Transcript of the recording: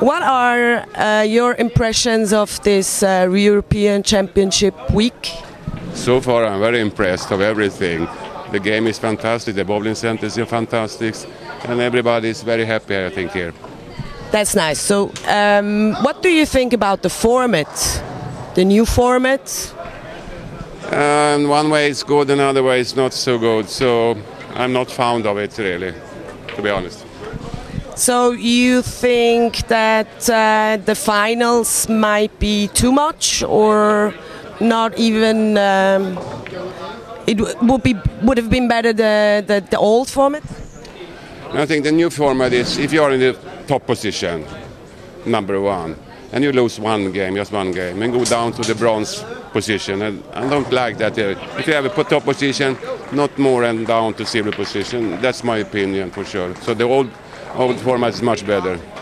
What are your impressions of this European Championship week? So far I'm very impressed of everything. The game is fantastic, the bowling centers are fantastic, and everybody is very happy, I think, here. That's nice. So what do you think about the format, the new format? And one way it's good, another way it's not so good, so I'm not fond of it really, to be honest. So you think that the finals might be too much, or not even, it would have been better the old format? I think the new format is, if you are in the top position, number one, and you lose one game, just one game, and go down to the bronze position, and I don't like that. If you have a top position, not more and down to silver position. That's my opinion for sure. So the old format is much better.